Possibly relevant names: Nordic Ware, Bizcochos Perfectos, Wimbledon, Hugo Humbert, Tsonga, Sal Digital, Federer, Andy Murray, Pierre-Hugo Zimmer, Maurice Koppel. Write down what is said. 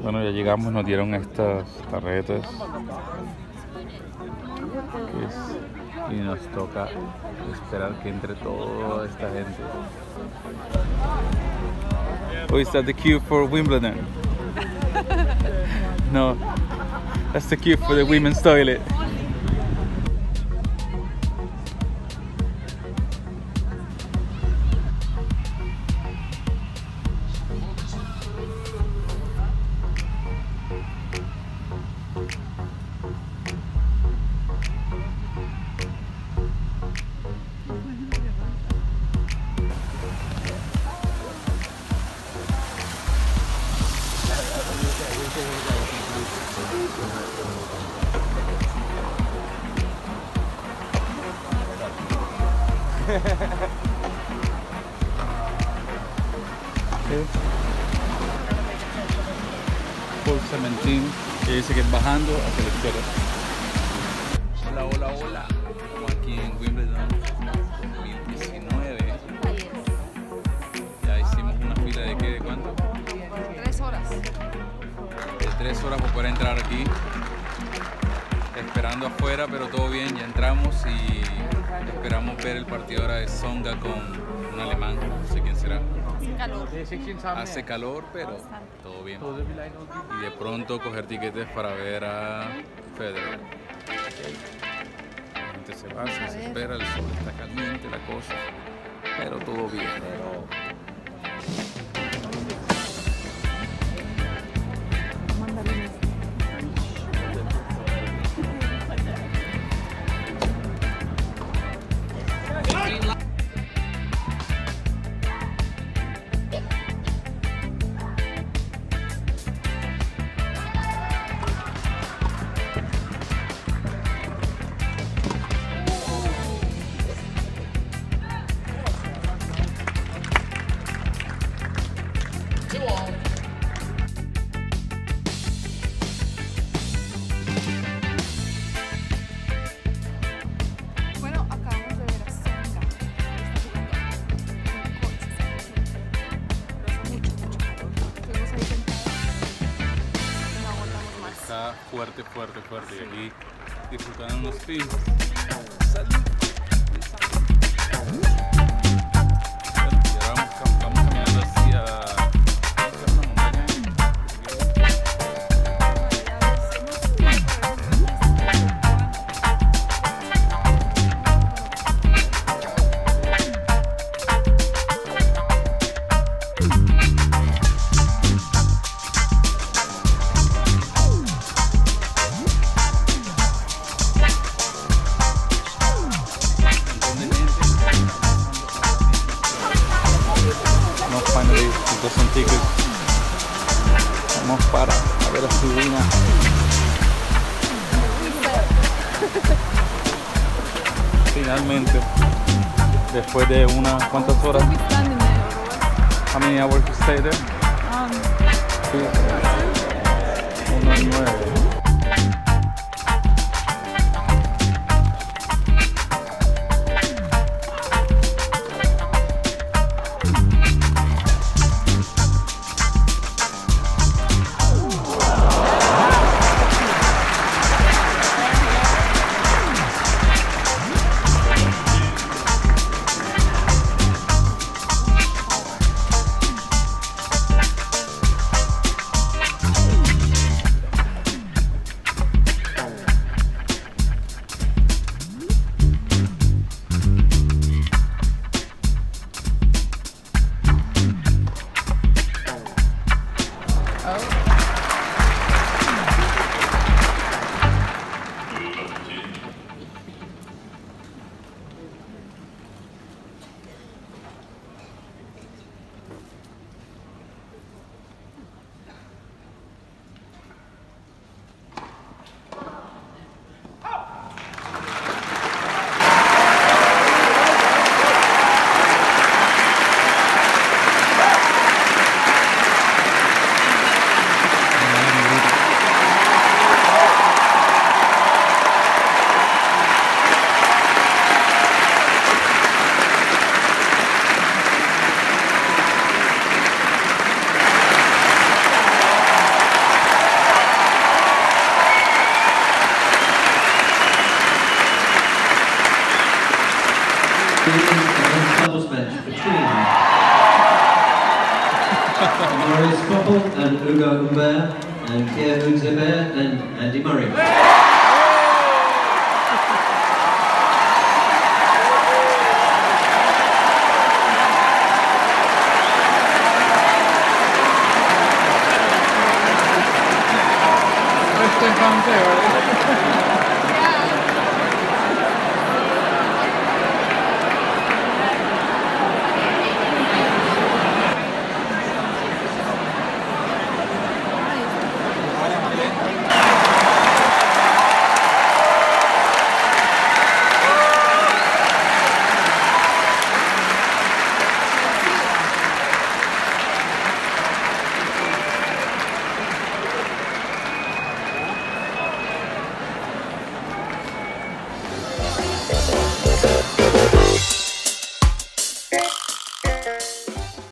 Bueno, ya llegamos, nos dieron estas tarjetas y nos toca esperar que entre toda esta gente. Oh, is that the queue for Wimbledon? No, that's the queue for the women's toilet. Por Cementín, y dice que bajando hacia la izquierda. Hola, hola, hola. Estamos aquí en Wimbledon 2019. Ya hicimos una fila de ¿de cuánto? 3 horas. De 3 horas para poder entrar aquí. Esperando afuera, pero todo bien, ya entramos y esperamos ver el partido ahora de Tsonga con un alemán, no sé quién será. Hace calor. Hace calor, pero todo bien. Y de pronto coger tiquetes para ver a Federer. La gente se va, se desespera, el sol está caliente, la cosa, pero todo bien. Fuerte, fuerte, fuerte. Sí. Y aquí disfrutando unos pinchos. Salud. Y ahora vamos caminando hacia una montaña. Vamos para a ver a Subina. Finalmente, después de unas cuantas horas. How many hours you stay there? 9. beating in a doubles match between Maurice Koppel and Hugo Humbert and Pierre-Hugo Zimmer and Andy Murray.